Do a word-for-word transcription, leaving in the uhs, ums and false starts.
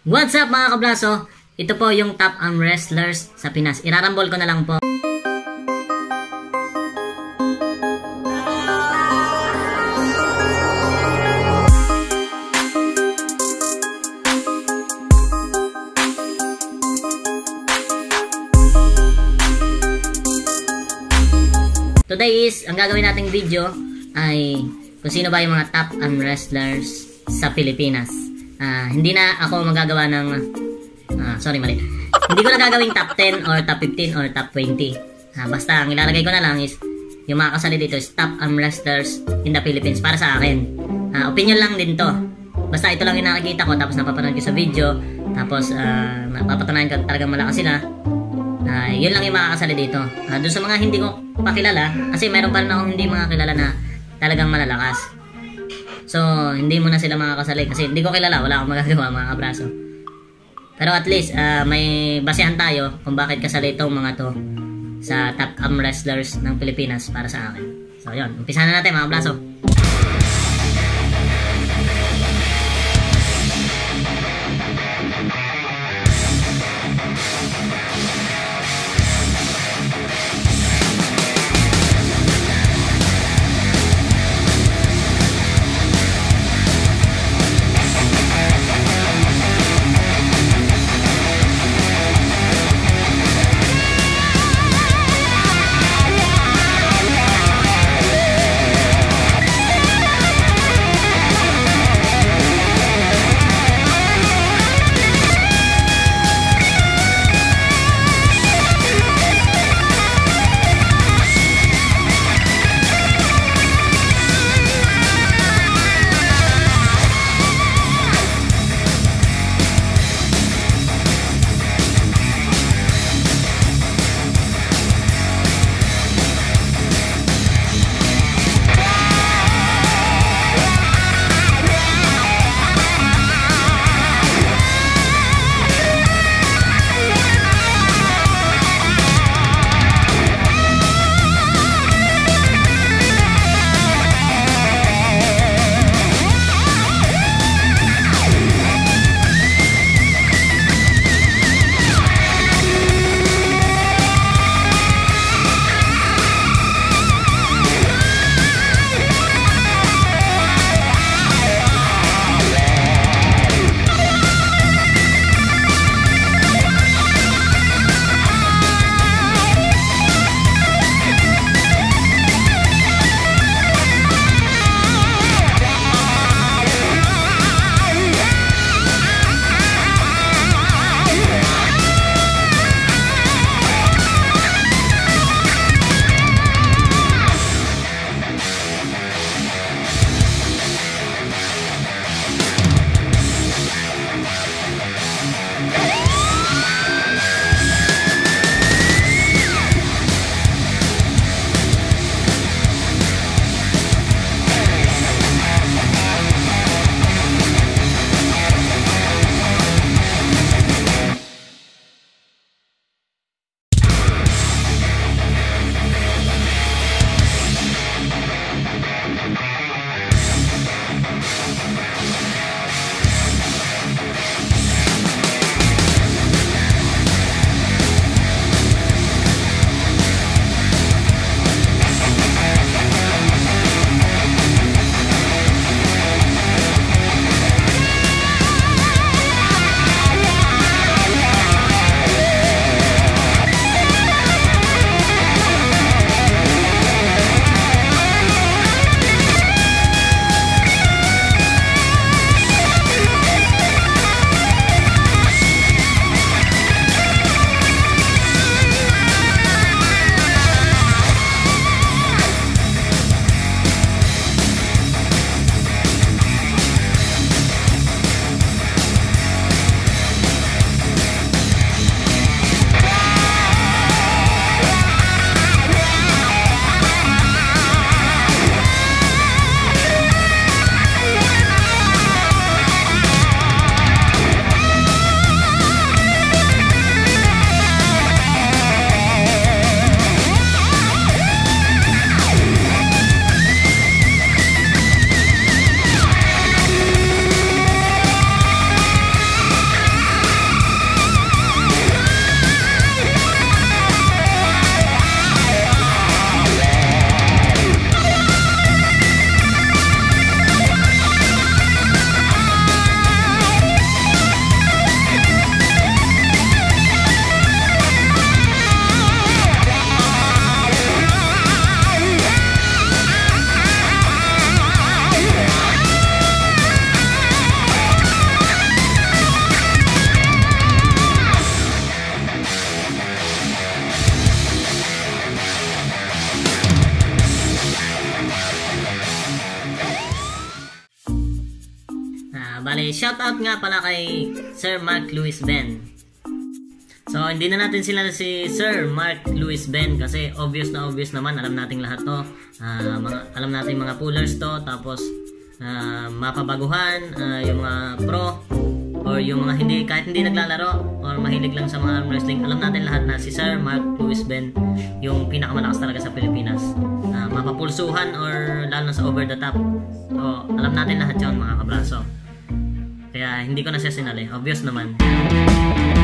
What's up mga kablaso? Ito po yung top arm wrestlers sa Pinas. Irarambol ko na lang po. Today is, ang gagawin nating video ay kung sino ba yung mga top arm wrestlers sa Pilipinas. Uh, hindi na ako magagawa ng, uh, sorry mali, hindi ko na gagawing top ten or top fifteen or top twenty. Uh, basta ang ilalagay ko na lang is yung mga kasali dito is top arm wrestlers in the Philippines para sa akin. Uh, opinion lang din to. Basta ito lang yung nakikita ko tapos napapanood ko sa video. Tapos uh, napapatunayan ko talagang malakas sila. Uh, yun lang yung makakasali dito. Uh, doon sa mga hindi ko pakilala, kasi meron pa rin akong hindi mga kilala na talagang malalakas. So, hindi mo na sila makakasali kasi hindi ko kilala, wala akong magagawa mga kabraso. Pero at least, uh, may basehan tayo kung bakit kasali itong mga to sa top arm wrestlers ng Pilipinas para sa akin. So, yun. Umpisa na natin mga kabraso. Eh, shoutout nga pala kay Sir Mark Lewis Ben. So, hindi na natin sila si Sir Mark Lewis Ben kasi obvious na obvious naman. Alam nating lahat to. Uh, mga, alam nating mga pullers to. Tapos, uh, mapabaguhan, uh, yung mga pro or yung mga hindi, kahit hindi naglalaro or mahilig lang sa mga arm wrestling. Alam natin lahat na si Sir Mark Lewis Ben yung pinakamalakas talaga sa Pilipinas. Uh, mapapulsuhan or lalo sa over the top. So, alam natin lahat yun mga kabraso. Kaya hindi ko na siya sinali. Obvious naman.